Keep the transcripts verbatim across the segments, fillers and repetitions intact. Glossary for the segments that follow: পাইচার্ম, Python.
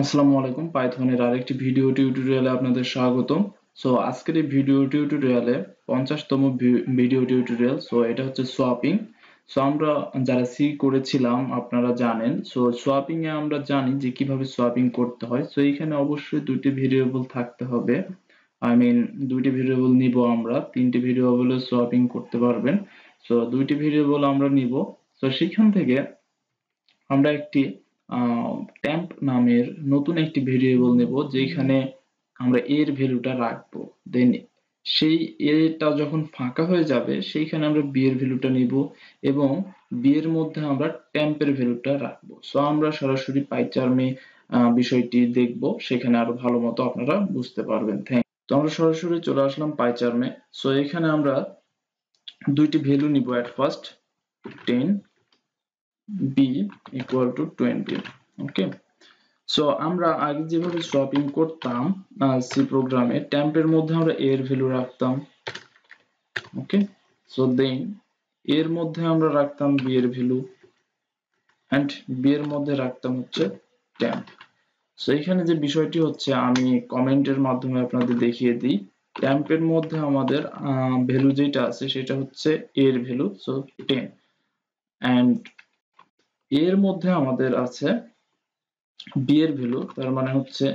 আসসালামু আলাইকুম পাইথনের আরেকটি ভিডিও টিউটোরিয়ালে আপনাদের স্বাগতম। সো আজকের এই ভিডিও টিউটোরিয়ালে পঞ্চাশ তম ভিডিও টিউটোরিয়াল। সো এটা হচ্ছে সোয়াপিং। সো আমরা যারা সি করেছিলাম আপনারা জানেন। সো সোয়াপিং এ আমরা জানি যে কিভাবে সোয়াপিং করতে হয়। সো এখানে অবশ্যই দুইটি ভেরিয়েবল থাকতে হবে, আই মিন দুইটি ভেরিয়েবল নিব আমরা, তিনটি ভেরিয়েবলে সোয়াপিং করতে পারবেন। সো দুইটি ভেরিয়েবল আমরা নিব। সো সেখান থেকে আমরা একটি temp নামের নতুন একটি ভেরিয়েবল নেব, যেখানে আমরা এর ভ্যালুটা রাখব। দেন সেই এটা যখন ফাঁকা হয়ে যাবে সেইখানে আমরা বি এর ভ্যালুটা নিব এবং বি এর মধ্যে আমরা temp এর ভ্যালুটা রাখব। সো আমরা সরাসরি পাইচার্মে বিষয়টি দেখব, সেখানে আরো ভালো মতো আপনারা বুঝতে পারবেন। থ্যাংক। তো আমরা সরাসরি চলে আসলাম পাইচার্মে। সো এখানে আমরা দুইটি ভ্যালু নিব, at first ten b equal to twenty, okay? So আমরা আগে যেভাবে সোয়াপিং করতাম c প্রোগ্রামে, temp এর মধ্যে আমরা a এর ভ্যালু রাখতাম, okay? So then a এর মধ্যে আমরা রাখতাম b এর ভ্যালু and b এর মধ্যে রাখতাম হচ্ছে temp। So এখানে যে বিষয়টি হচ্ছে, আমি কমেন্টের মাধ্যমে আপনাদের দেখিয়ে দিই, temp এর মধ্যে আমাদের ভ্যালু যেটা আছে সেটা হচ্ছে a এর ভ্যালু, so ten, and এর মধ্যে আমাদের আছে b এর ভ্যালু, তার মানে হচ্ছে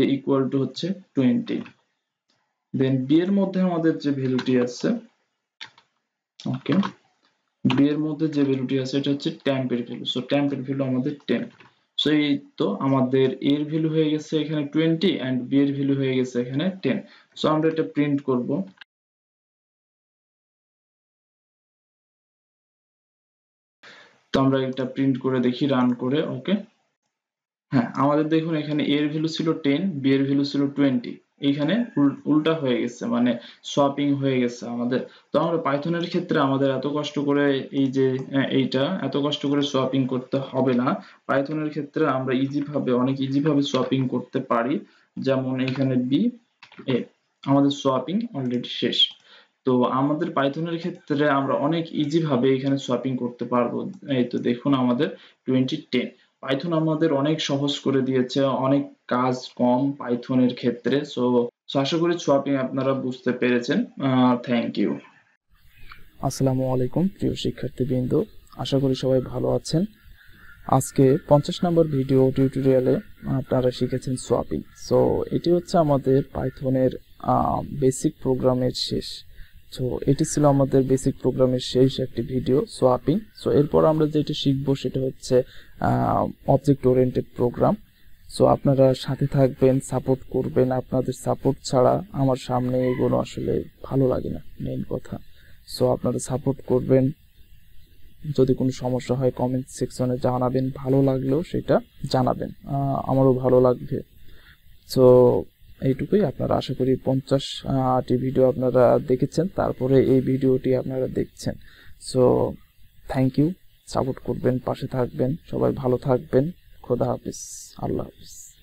a ইকুয়াল টু হচ্ছে twenty। দেন b এর মধ্যে আমাদের যে ভ্যালুটি আছে, ওকে, b এর মধ্যে যে ভ্যালুটি আছে এটা হচ্ছে temp এর ভ্যালু। সো temp এর ভ্যালু আমাদের ten। সো এই তো আমাদের a এর ভ্যালু হয়ে গেছে এখানে twenty and b এর ভ্যালু হয়ে গেছে এখানে ten। সো আমরা এটা প্রিন্ট করব। তো আমরা এটা প্রিন্ট করে দেখি, রান করে, ওকে। হ্যাঁ, আমাদের দেখুন এখানে a এর ভ্যালু ছিল ten, b এর ভ্যালু ছিল twenty, এইখানে উল্টা হয়ে গেছে, মানে সোয়াপিং হয়ে গেছে আমাদের। তো আমরা পাইথনের ক্ষেত্রে আমাদের এত কষ্ট করে এই যে এইটা এত কষ্ট করে সোয়াপিং করতে হবে না। পাইথনের ক্ষেত্রে আমরা ইজি ভাবে অনেক ইজি ভাবে সোয়াপিং করতে পারি। যেমন এখানে b a, আমাদের সোয়াপিং অলরেডি শেষ। তো আমাদের পাইথনের ক্ষেত্রে আমরা অনেক ইজি ভাবে এখানে সোয়াপিং করতে পারবো। এই তো দেখুন আমাদের twenty ten। পাইথন আমাদের অনেক সহজ করে দিয়েছে, অনেক কাজ কম পাইথনের ক্ষেত্রে। সো আশা করি সোয়াপিং আপনারা বুঝতে পেরেছেন। Thank you. আসসালামু আলাইকুম প্রিয় শিক্ষার্থীবৃন্দ, আশা করি সবাই ভালো আছেন। আজকে পঞ্চাশ নম্বর ভিডিও টিউটোরিয়ালে আপনারা শিখেছেন সোয়াপিং। সো এটি হচ্ছে আমাদের পাইথনের বেসিক প্রোগ্রামের শেষ। সো এটি ছিল আমাদের বেসিক প্রোগ্রামের শেষ একটি ভিডিও, সোয়াপিং। সো এরপর আমরা যেটা শিখবো সেটা হচ্ছে অবজেক্ট ওরিয়েন্টেড প্রোগ্রাম। সো আপনারা সাথে থাকবেন, সাপোর্ট করবেন। আপনাদের সাপোর্ট ছাড়া আমার সামনে এগুলো আসলে ভালো লাগে না, মেইন কথা। সো আপনারা সাপোর্ট করবেন। যদি কোনো সমস্যা হয় কমেন্ট সেকশনে জানাবেন, ভালো লাগলেও সেটা জানাবেন, আমারও ভালো লাগবে। সো এইটুকুই। আপনারা আশা করি পঞ্চাশটি ভিডিও আপনারা দেখেছেন, তারপরে এই ভিডিওটি আপনারা দেখছেন। সো থ্যাংক ইউ, সাপোর্ট করবেন, পাশে থাকবেন, সবাই ভালো থাকবেন। খোদা হাফিজ, আল্লাহ হাফিজ।